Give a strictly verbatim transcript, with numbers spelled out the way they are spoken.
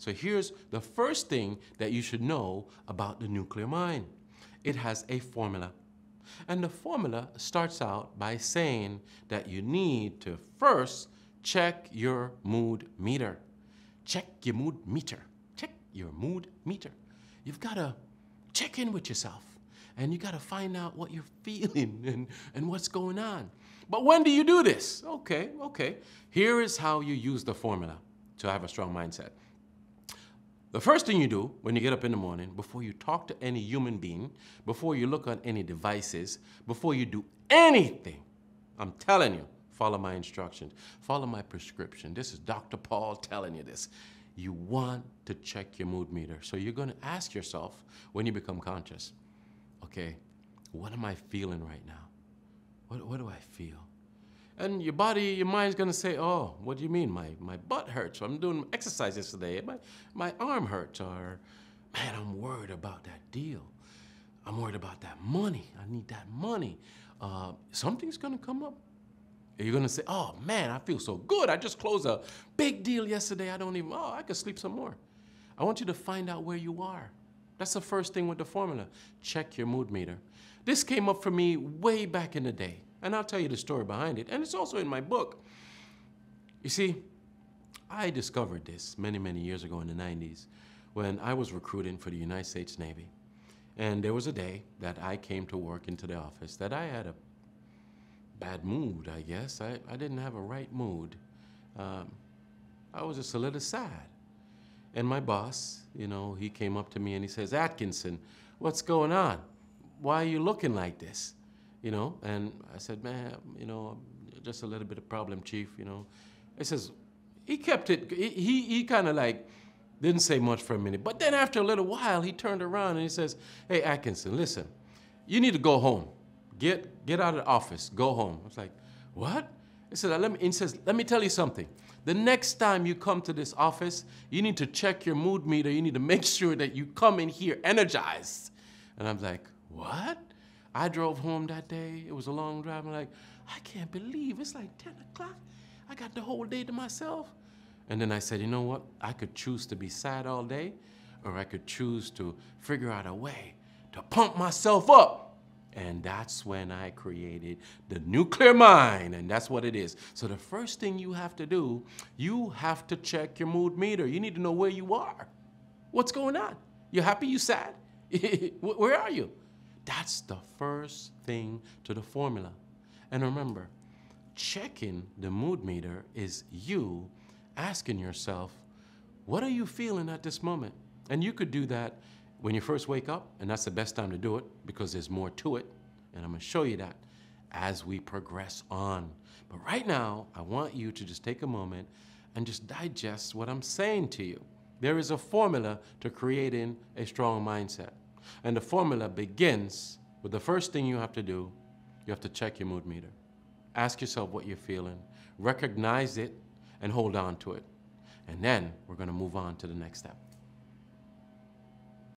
So here's the first thing that you should know about the nuclear mind. It has a formula. And the formula starts out by saying that you need to first check your mood meter. Check your mood meter. Check your mood meter. You've got to check in with yourself. And you got to find out what you're feeling and, and what's going on. But when do you do this? Okay, okay. Here is how you use the formula to have a strong mindset. The first thing you do when you get up in the morning, before you talk to any human being, before you look on any devices, before you do anything, I'm telling you, follow my instructions, follow my prescription. This is Doctor Paul telling you this. You want to check your mood meter. So you're going to ask yourself when you become conscious, okay, what am I feeling right now? What, what do I feel? And your body, your mind's gonna say, oh, what do you mean? My, my butt hurts, I'm doing exercises today. My, my arm hurts, or man, I'm worried about that deal. I'm worried about that money. I need that money. Uh, something's gonna come up. You're gonna say, oh man, I feel so good. I just closed a big deal yesterday. I don't even, oh, I could sleep some more. I want you to find out where you are. That's the first thing with the formula. Check your mood meter. This came up for me way back in the day. And I'll tell you the story behind it. And it's also in my book. You see, I discovered this many, many years ago in the nineties when I was recruiting for the United States Navy. And there was a day that I came to work into the office that I had a bad mood, I guess. I, I didn't have a right mood. Um, I was just a little sad. And my boss, you know, he came up to me and he says, Atkinson, what's going on? Why are you looking like this? You know, and I said, man, you know, just a little bit of problem, chief, you know. He says, he kept it, he, he kind of like didn't say much for a minute. But then after a little while, he turned around and he says, hey, Atkinson, listen, you need to go home. Get, get out of the office, go home. I was like, what? He says, let me, he says, let me tell you something. The next time you come to this office, you need to check your mood meter. You need to make sure that you come in here energized. And I'm like, what? I drove home that day. It was a long drive. I'm like, I can't believe it's like ten o'clock. I got the whole day to myself. And then I said, you know what? I could choose to be sad all day, or I could choose to figure out a way to pump myself up. And that's when I created the nuclear mind, and that's what it is. So the first thing you have to do, you have to check your mood meter. You need to know where you are. What's going on? You happy? You sad? Where are you? That's the first thing to the formula. And remember, checking the mood meter is you asking yourself, what are you feeling at this moment? And you could do that when you first wake up, and that's the best time to do it because there's more to it, and I'm gonna show you that as we progress on. But right now, I want you to just take a moment and just digest what I'm saying to you. There is a formula to creating a strong mindset. And the formula begins with the first thing you have to do. You have to check your mood meter. Ask yourself what you're feeling, recognize it, and hold on to it. And then we're gonna move on to the next step.